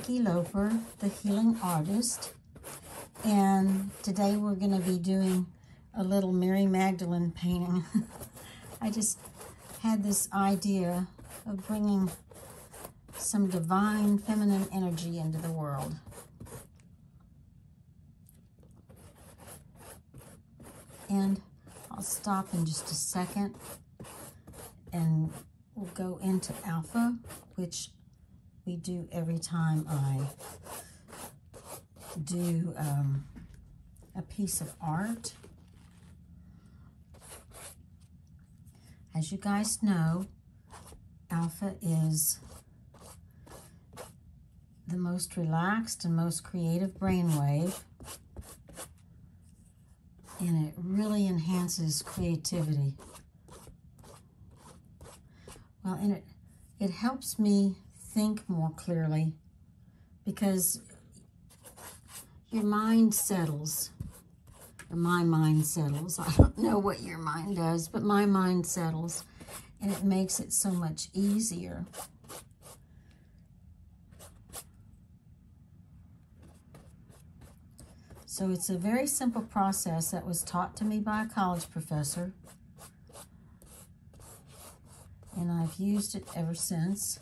Vicki Loper, The Healing Artist, and today we're going to be doing a little Mary Magdalene painting. I just had this idea of bringing some divine feminine energy into the world. And I'll stop in just a second and we'll go into Alpha, which we do every time I do a piece of art. As you guys know, Alpha is the most relaxed and most creative brainwave, and it really enhances creativity. Well, and it helps me think more clearly because your mind settles. My mind settles. I don't know what your mind does, but my mind settles, and it makes it so much easier. So it's a very simple process that was taught to me by a college professor, and I've used it ever since.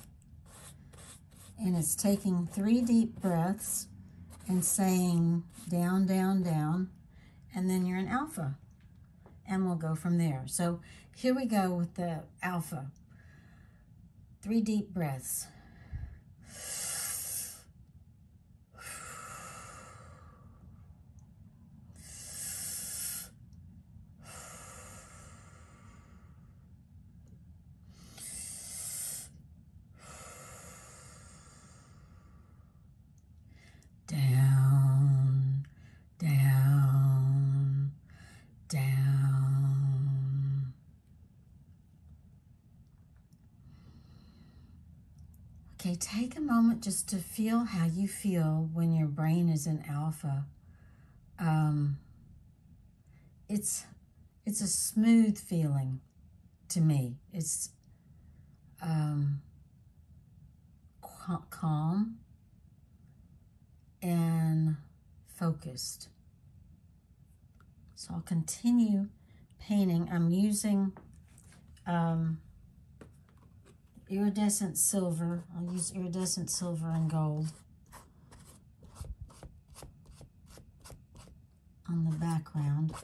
And it's taking 3 deep breaths and saying down, down, down, and then you're in Alpha, and we'll go from there. So here we go with the Alpha. 3 deep breaths. Okay, take a moment just to feel how you feel when your brain is in Alpha. It's a smooth feeling to me. It's calm and focused. So I'll continue painting. I'm using iridescent silver. I'll use iridescent silver and gold on the background.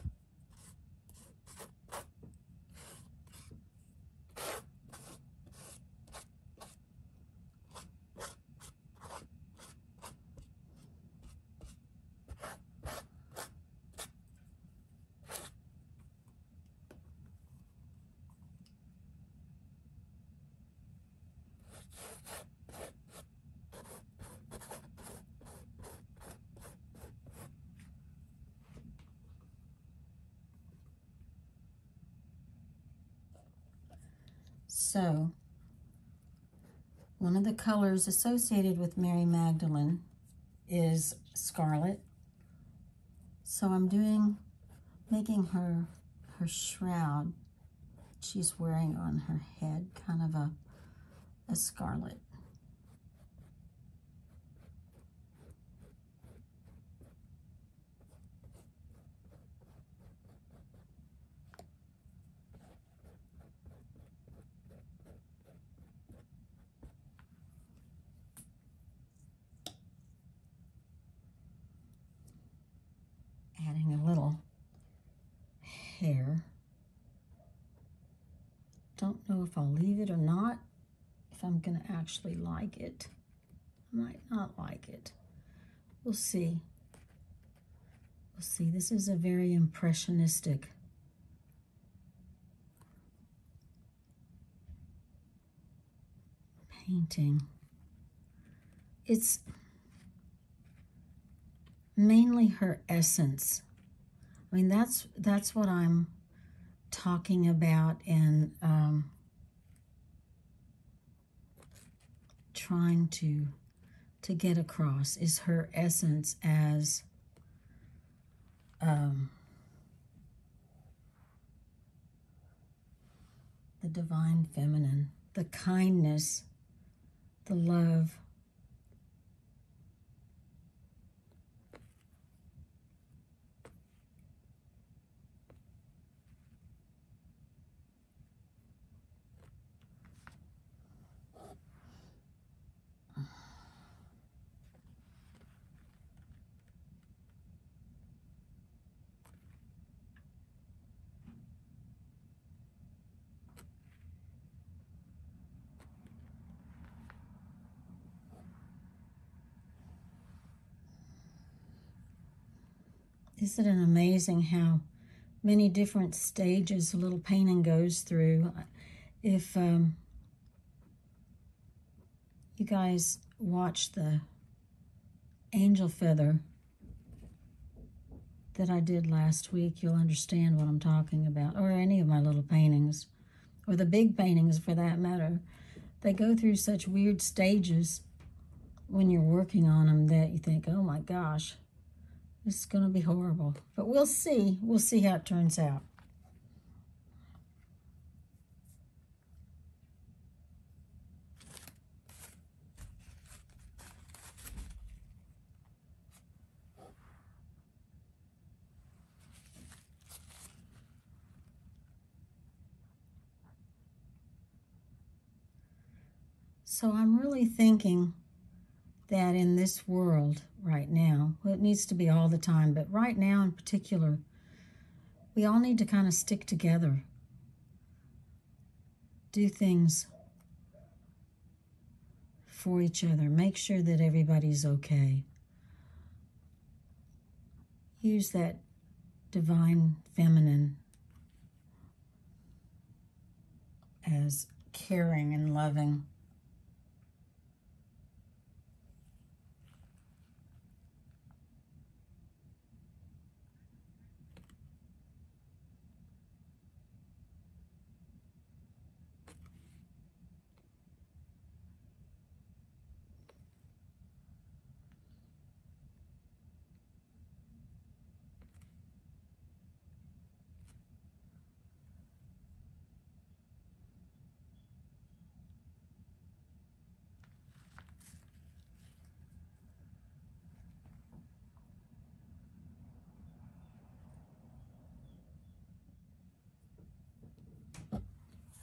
So, one of the colors associated with Mary Magdalene is scarlet. So I'm making her shroud she's wearing on her head, kind of a scarlet. Don't know if I'll leave it or not, if I'm going to actually like it. I might not like it. We'll see. We'll see. This is a very impressionistic painting. It's mainly her essence. I mean, that's what I'm talking about and trying to get across, is her essence as the divine feminine, the kindness, the love, Isn't it amazing how many different stages a little painting goes through? If you guys watch the angel feather that I did last week, you'll understand what I'm talking about, or any of my little paintings, or the big paintings for that matter. They go through such weird stages when you're working on them that you think, oh my gosh, this is gonna be horrible. But we'll see. We'll see how it turns out. So I'm really thinking that in this world right now, well, it needs to be all the time, but right now in particular, we all need to kind of stick together, do things for each other, make sure that everybody's okay. Use that divine feminine as caring and loving.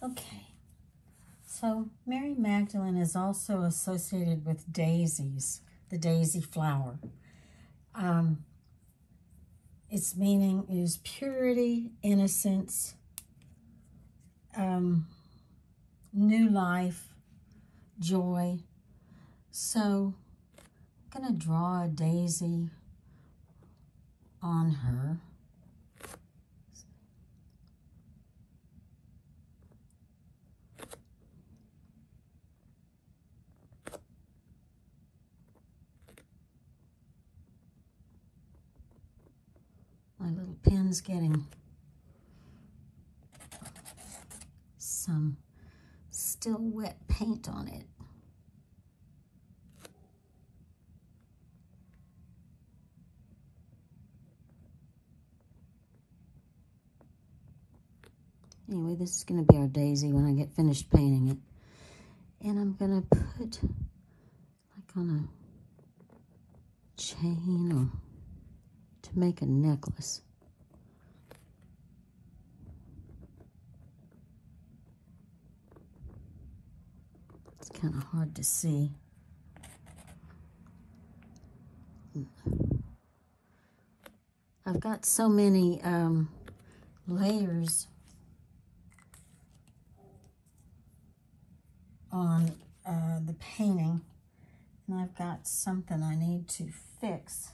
Okay, so Mary Magdalene is also associated with daisies, the daisy flower. Its meaning is purity, innocence, new life, joy. So I'm gonna draw a daisy on her. My little pen's getting some still wet paint on it. Anyway, this is going to be our daisy when I get finished painting it. And I'm going to put like on a chain or to make a necklace. It's kind of hard to see. I've got so many layers on the painting, and I've got something I need to fix.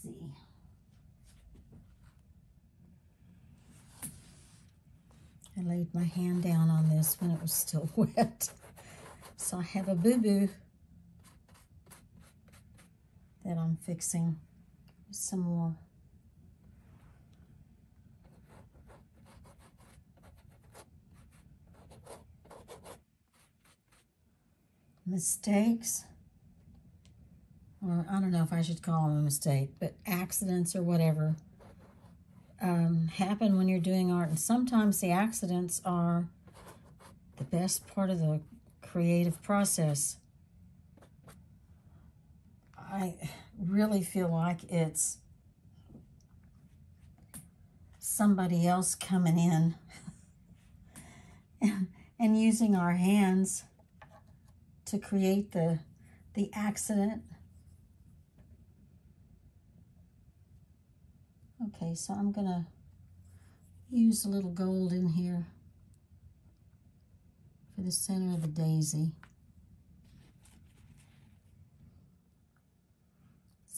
See. I laid my hand down on this when it was still wet. So I have a boo-boo that I'm fixing with some more. Mistakes. Or I don't know if I should call them a mistake, but accidents or whatever happen when you're doing art. And sometimes the accidents are the best part of the creative process. I really feel like it's somebody else coming in and using our hands to create the accident. Okay, so I'm gonna use a little gold in here for the center of the daisy.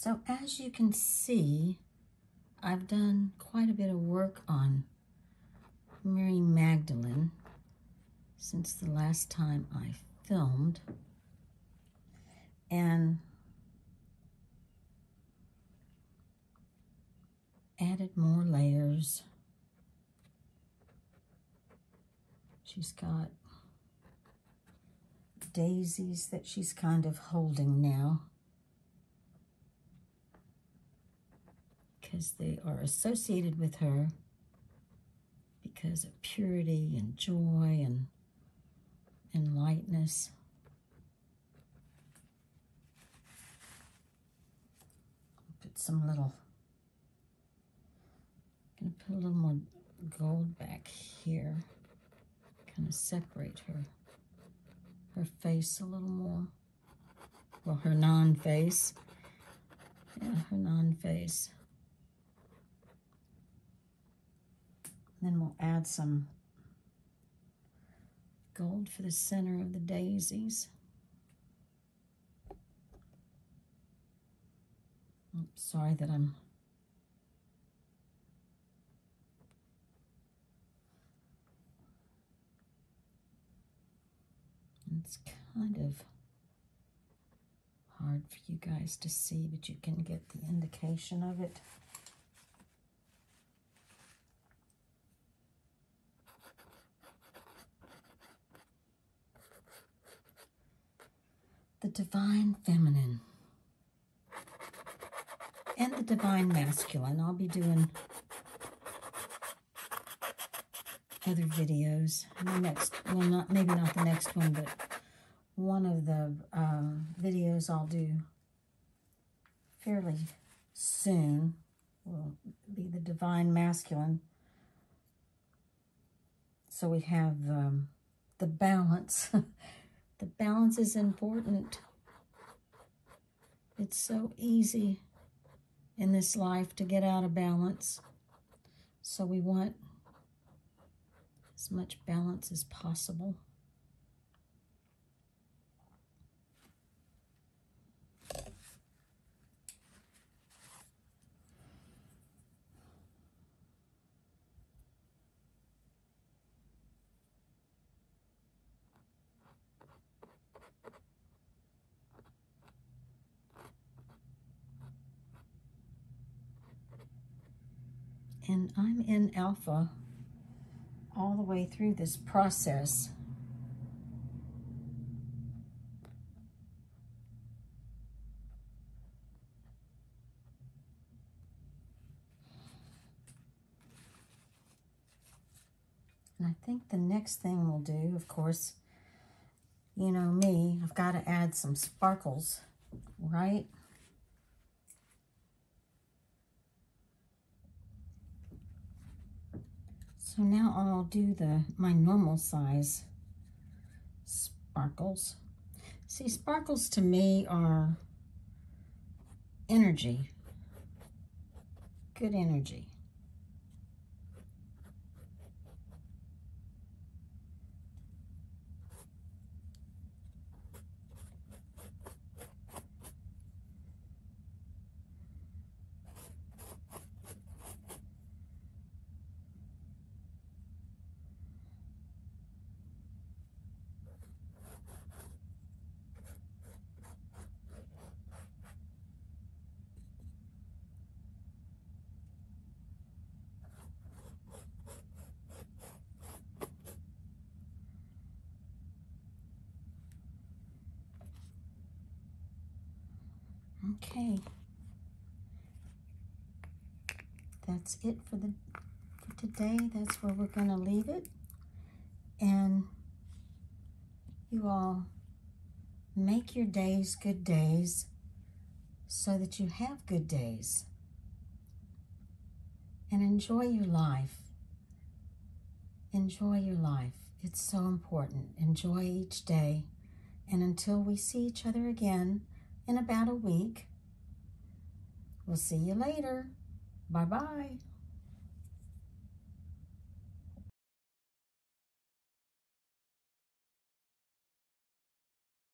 So as you can see, I've done quite a bit of work on Mary Magdalene since the last time I filmed. And added more layers. She's got daisies that she's kind of holding now, because they are associated with her because of purity and joy and lightness. Put some little, I'm gonna put a little more gold back here, kind of separate her face a little more. Well, her non-face, yeah, her non-face. Then we'll add some gold for the center of the daisies. Oops, sorry that I'm it's kind of hard for you guys to see, but you can get the indication of it. The Divine Feminine and the Divine Masculine. I'll be doing other videos. The next, well, not maybe not the next one, but one of the videos I'll do fairly soon will be the Divine Masculine. So we have the balance. The balance is important. It's so easy in this life to get out of balance. So we want as much balance as possible. And I'm in Alpha all the way through this process. And I think the next thing we'll do, of course, you know me, I've got to add some sparkles, right? So now I'll do my normal size sparkles. See, sparkles to me are energy, good energy. Okay, that's it for today. That's where we're going to leave it. And you all make your days good days so that you have good days. And enjoy your life. Enjoy your life. It's so important. Enjoy each day. And until we see each other again, in about a week. We'll see you later. Bye-bye.